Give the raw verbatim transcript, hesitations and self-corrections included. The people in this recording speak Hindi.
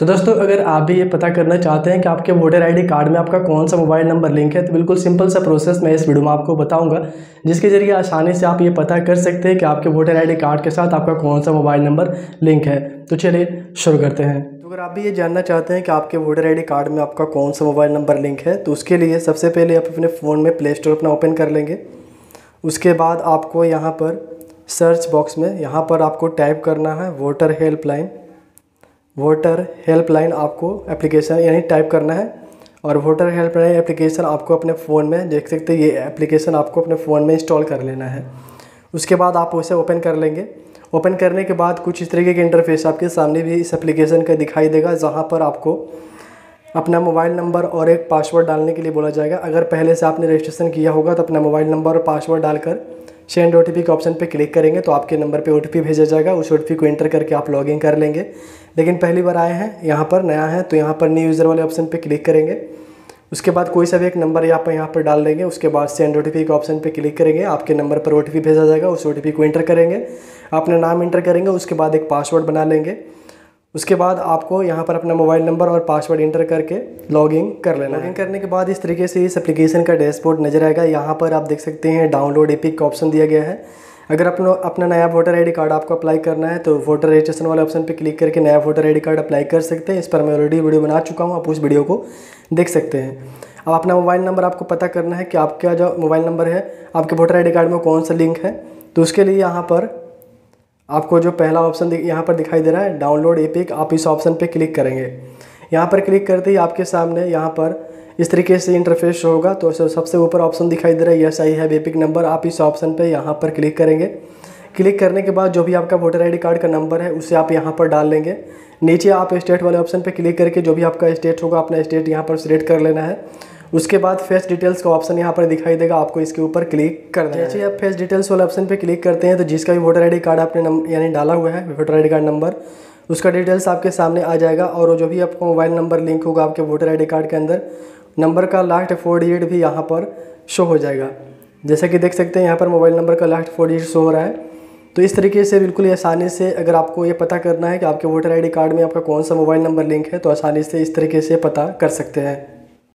तो दोस्तों अगर आप भी ये पता करना चाहते हैं कि आपके वोटर आईडी कार्ड में आपका कौन सा मोबाइल नंबर लिंक है, तो बिल्कुल सिंपल सा प्रोसेस मैं इस वीडियो में आपको बताऊंगा, जिसके जरिए आसानी से आप ये पता कर सकते हैं कि आपके वोटर आईडी कार्ड के साथ आपका कौन सा मोबाइल नंबर लिंक है। तो चलिए शुरू करते हैं। तो अगर आप भी ये जानना चाहते हैं कि आपके वोटर आईडी कार्ड में आपका कौन सा मोबाइल नंबर लिंक है, तो उसके लिए सबसे पहले आप अपने फ़ोन में प्ले स्टोर अपना ओपन कर लेंगे। उसके बाद आपको यहाँ पर सर्च बॉक्स में यहाँ पर आपको टाइप करना है वोटर हेल्पलाइन। वोटर हेल्पलाइन आपको एप्लीकेशन यानी टाइप करना है, और वोटर हेल्पलाइन एप्लीकेशन आपको अपने फ़ोन में देख सकते हैं, ये एप्लीकेशन आपको अपने फ़ोन में इंस्टॉल कर लेना है। उसके बाद आप उसे ओपन कर लेंगे। ओपन करने के बाद कुछ इस तरीके के इंटरफेस आपके सामने भी इस एप्लीकेशन का दिखाई देगा, जहाँ पर आपको अपना मोबाइल नंबर और एक पासवर्ड डालने के लिए बोला जाएगा। अगर पहले से आपने रजिस्ट्रेशन किया होगा तो अपना मोबाइल नंबर और पासवर्ड डालकर सेंड ओटीपी के ऑप्शन पर क्लिक करेंगे तो आपके नंबर पे ओटीपी भेजा जाएगा। उस ओटीपी को एंटर करके आप लॉगिन कर लेंगे। लेकिन पहली बार आए हैं, यहाँ पर नया है, तो यहाँ पर न्यू यूज़र वाले ऑप्शन पे क्लिक करेंगे। उसके बाद कोई सा भी एक नंबर यहाँ पर यहाँ पर डाल देंगे। उसके बाद सेंड ओटीपी के ऑप्शन पर क्लिक करेंगे, आपके नंबर पर ओटीपी भेजा जाएगा। उस ओटीपी को एंटर करेंगे, अपना नाम एंटर करेंगे, उसके बाद एक पासवर्ड बना लेंगे। उसके बाद आपको यहाँ पर अपना मोबाइल नंबर और पासवर्ड इंटर करके लॉगिन कर लेना। लॉगिन करने के बाद इस तरीके से इस एप्लीकेशन का डैशबोर्ड नजर आएगा। यहाँ पर आप देख सकते हैं डाउनलोड एपिक का ऑप्शन दिया गया है। अगर अपना अपना नया वोटर आईडी कार्ड आपको अप्लाई करना है तो वोटर रजिस्ट्रेशन वाले ऑप्शन पर क्लिक करके नया वोटर आईडी कार्ड अप्लाई कर सकते हैं। इस पर मैं ऑलरेडी वीडियो बना चुका हूँ, आप उस वीडियो को देख सकते हैं। अब अपना मोबाइल नंबर आपको पता करना है कि आपका जो मोबाइल नंबर है आपके वोटर आईडी कार्ड में कौन सा लिंक है, तो उसके लिए यहाँ पर आपको जो पहला ऑप्शन यहाँ पर दिखाई दे रहा है डाउनलोड एपिक, आप इस ऑप्शन पे क्लिक करेंगे। यहाँ पर क्लिक करते ही आपके सामने यहाँ पर इस तरीके से इंटरफेस होगा। तो सबसे ऊपर ऑप्शन दिखाई दे रहा है yes I have EPIC number, आप इस ऑप्शन पे यहाँ पर क्लिक करेंगे। क्लिक करने के बाद जो भी आपका वोटर आई डी कार्ड का नंबर है उसे आप यहाँ पर डाल लेंगे। नीचे आप स्टेट वाले ऑप्शन पर क्लिक करके जो भी आपका स्टेट होगा अपना स्टेट यहाँ पर सिलेक्ट कर लेना है। उसके बाद फेस डिटेल्स का ऑप्शन यहाँ पर दिखाई देगा, आपको इसके ऊपर क्लिक करना है। जैसे आप फेस डिटेल्स वाले ऑप्शन पे क्लिक करते हैं तो जिसका भी वोटर आईडी कार्ड आपने नंबर यानी डाला हुआ है वोटर आईडी कार्ड नंबर, उसका डिटेल्स आपके सामने आ जाएगा। और जो भी आपका मोबाइल नंबर लिंक होगा आपके वोटर आईडी कार्ड के अंदर, नंबर का लास्ट फोर डिजिट भी यहाँ पर शो हो जाएगा। जैसा कि देख सकते हैं यहाँ पर मोबाइल नंबर का लास्ट फोर डिजिट शो हो रहा है। तो इस तरीके से बिल्कुल आसानी से अगर आपको ये पता करना है कि आपके वोटर आईडी कार्ड में आपका कौन सा मोबाइल नंबर लिंक है, तो आसानी से इस तरीके से पता कर सकते हैं।